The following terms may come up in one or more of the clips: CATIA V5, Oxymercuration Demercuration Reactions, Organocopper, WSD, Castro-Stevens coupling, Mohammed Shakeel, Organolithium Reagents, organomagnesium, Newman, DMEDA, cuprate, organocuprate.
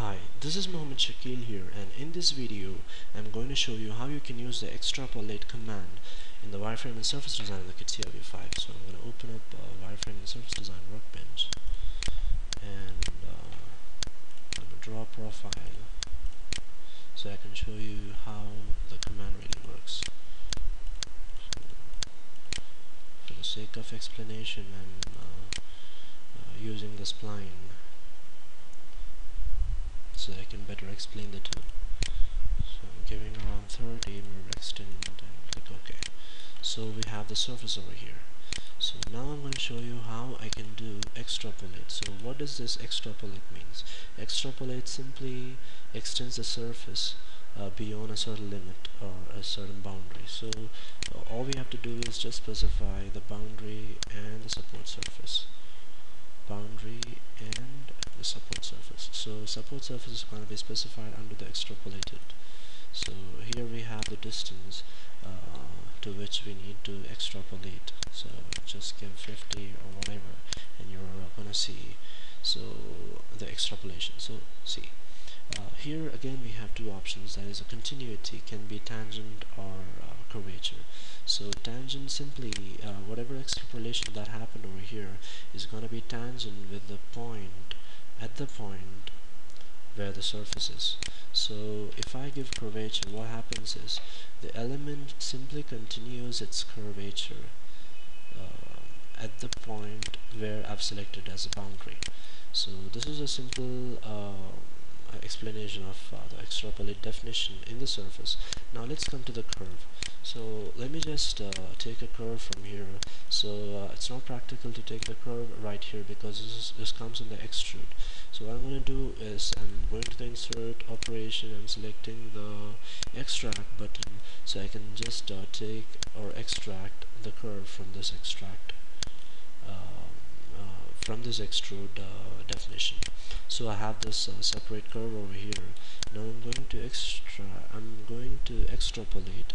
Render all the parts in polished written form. Hi, this is Mohammed Shakeel here, and in this video I'm going to show you how you can use the extrapolate command in the wireframe and surface design of the CATIA V5. So I'm going to open up wireframe and surface design workbench, and I'm going to draw a profile so I can show you how the command really works. For the sake of explanation, I'm using the spline so I can better explain the two. So I'm giving around 30, move extend, and click OK. So we have the surface over here. So now I'm going to show you how I can do extrapolate. So what does this extrapolate means? Extrapolate simply extends the surface beyond a certain limit or a certain boundary. So all we have to do is just specify the boundary and the support surface. Boundary and the support surface. So support surface is going to be specified under the extrapolated. So here we have the distance to which we need to extrapolate. So just give 50 or whatever, and you're going to see the extrapolation. Here again we have two options, that is a continuity, can be tangent or curvature. So tangent simply whatever extrapolation that happened over here is going to be tangent with the point at the point where the surface is. So if I give curvature, what happens is the element simply continues its curvature at the point where I've selected as a boundary. So this is a simple explanation of the extrapolate definition in the surface. Now let's come to the curve. So let me just take a curve from here. So it's not practical to take the curve right here because this comes in the extrude. So what I'm going to do is I'm going to the insert operation and selecting the extract button so I can just take or extract the curve from this extrude definition. So I have this separate curve over here. Now I'm going to extrapolate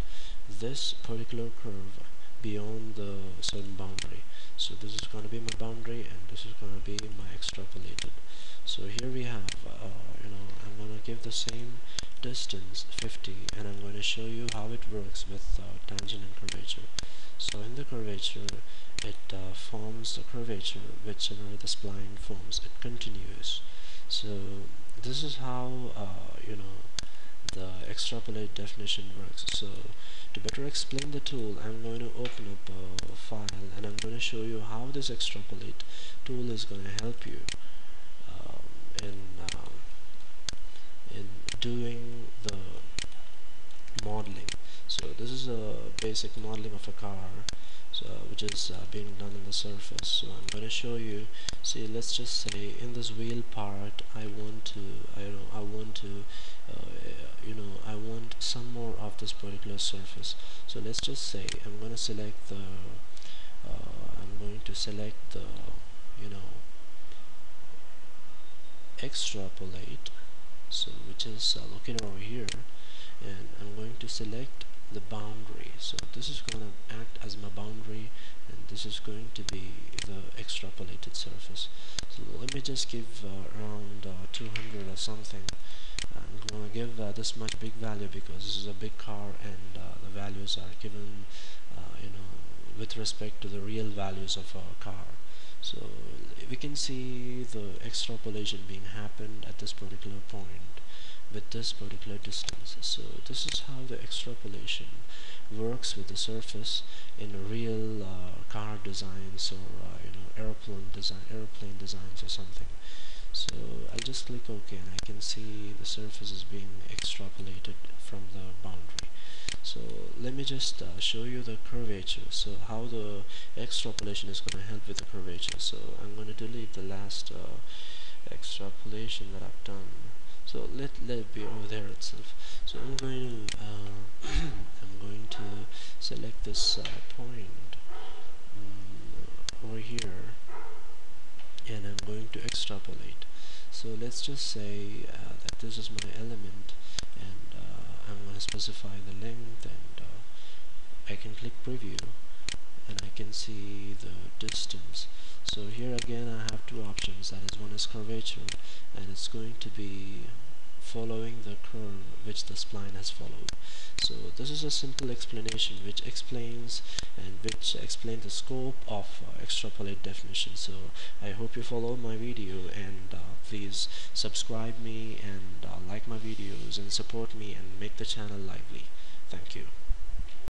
this particular curve beyond the certain boundary. So this is going to be my boundary, and this is going to be my extrapolated. So here we have, I'm going to give the same distance 50, and I'm going to show you how it works with tangent and curvature. So in the curvature, it forms the curvature whichever the spline forms. It continues. So this is how the extrapolate definition works. So to better explain the tool, I'm going to open up a file, and I'm going to show you how this extrapolate tool is going to help you in doing the modeling. So this is a basic modeling of a car, so which is being done on the surface. So I'm going to show you. See, let's just say in this wheel part, I want some more of this particular surface. So let's just say I'm going to select the, extrapolate, so which is located over here, and I'm going to select the boundary. So this is going to act as my boundary, and this is going to be the extrapolated surface. So let me just give around 200 or something. I'm going to give this much big value because this is a big car, and the values are given with respect to the real values of a car. So we can see the extrapolation being happened at this particular point with this particular distance. So this is how the extrapolation works with the surface in a real car designs or airplane designs or something. So I'll just click OK, and I can see the surface is being extrapolated from the boundary. So let me just show you the curvature, so how the extrapolation is going to help with the curvature. So I'm going to delete the last extrapolation that I've done. So let it be over there itself. So I'm going to select this point over here, and I'm going to extrapolate. So let's just say that this is my element, and I'm going to specify the length, and I can click preview, and I can see the distance. So here again I have two options, that is, one is curvature, and it's going to be following the curve which the spline has followed. So this is a simple explanation which explains the scope of extrapolate definition. So I hope you follow my video, and please subscribe me and like my videos and support me and make the channel lively. Thank you.